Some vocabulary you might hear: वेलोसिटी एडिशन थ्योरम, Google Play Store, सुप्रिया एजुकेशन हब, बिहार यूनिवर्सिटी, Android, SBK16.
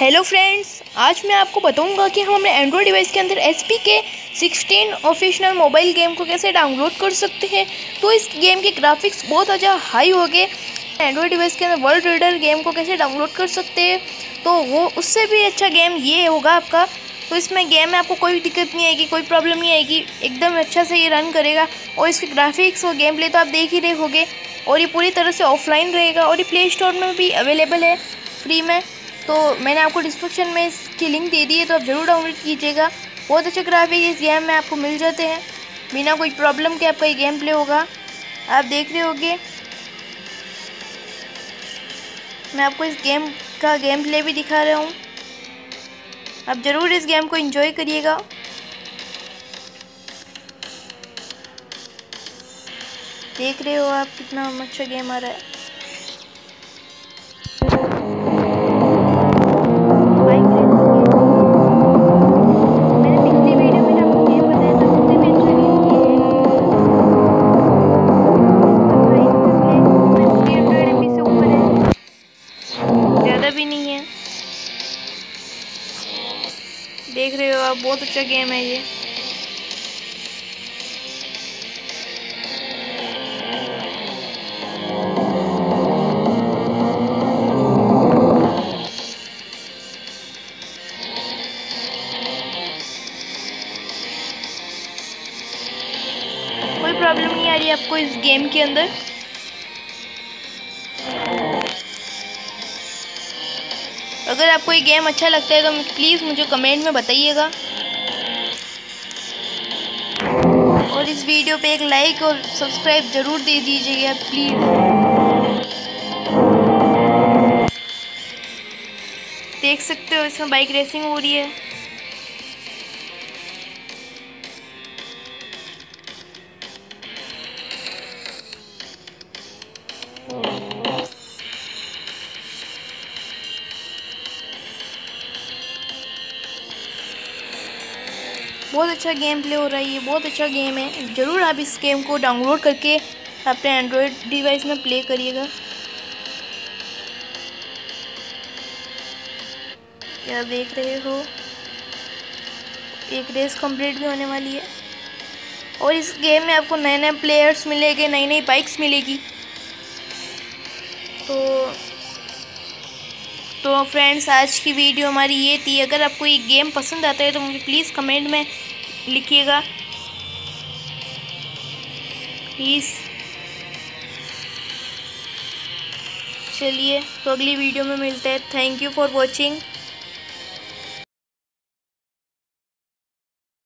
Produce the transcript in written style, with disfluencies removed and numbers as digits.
Hello friends, आज मैं आपको बताऊंगा कि हम अपने एंड्रॉयड डिवाइस के अंदर SBK16 ऑफिशियल मोबाइल गेम को कैसे डाउनलोड कर सकते हैं। तो इस गेम के ग्राफिक्स बहुत ज़्यादा हाई हो गए। एंड्रॉयड डिवाइस के अंदर वर्ल्ड रीडर गेम को कैसे डाउनलोड कर सकते हैं, तो वो उससे भी अच्छा गेम ये होगा आपका। तो इसमें गेम में आपको कोई दिक्कत नहीं आएगी, कोई प्रॉब्लम नहीं आएगी, एकदम अच्छा से ये रन करेगा। और इसके ग्राफिक्स और गेम प्ले तो आप देख ही रहे होंगे। और ये पूरी तरह से ऑफलाइन रहेगा और ये प्ले स्टोर में भी अवेलेबल है फ्री में। तो मैंने आपको डिस्क्रिप्शन में इसकी लिंक दे दी है, तो आप ज़रूर डाउनलोड कीजिएगा। बहुत अच्छे ग्राफिक्स इस गेम में आपको मिल जाते हैं, बिना कोई प्रॉब्लम के आपका ये गेम प्ले होगा। आप देख रहे होंगे, मैं आपको इस गेम का गेम प्ले भी दिखा रहा हूँ। आप ज़रूर इस गेम को एंजॉय करिएगा। देख रहे हो आप कितना अच्छा गेम आ रहा है। भी नहीं है, देख रहे हो आप, बहुत अच्छा गेम है ये। कोई प्रॉब्लम नहीं आ रही आपको इस गेम के अंदर। अगर आपको ये गेम अच्छा लगता है तो प्लीज़ मुझे कमेंट में बताइएगा। और इस वीडियो पे एक लाइक और सब्सक्राइब ज़रूर दे दीजिएगा प्लीज़। देख सकते हो इसमें बाइक रेसिंग हो रही है। बहुत अच्छा गेम प्ले हो रहा है ये, बहुत अच्छा गेम है। ज़रूर आप इस गेम को डाउनलोड करके अपने एंड्रॉयड डिवाइस में प्ले करिएगा। क्या देख रहे हो, एक रेस कंप्लीट भी होने वाली है। और इस गेम में आपको नए नए प्लेयर्स मिलेंगे, नई नई बाइक्स मिलेगी। तो फ्रेंड्स, आज की वीडियो हमारी ये थी। अगर आपको ये गेम पसंद आता है तो मुझे प्लीज़ कमेंट में लिखिएगा प्लीज़। चलिए तो अगली वीडियो में मिलते हैं। Thank you for watching.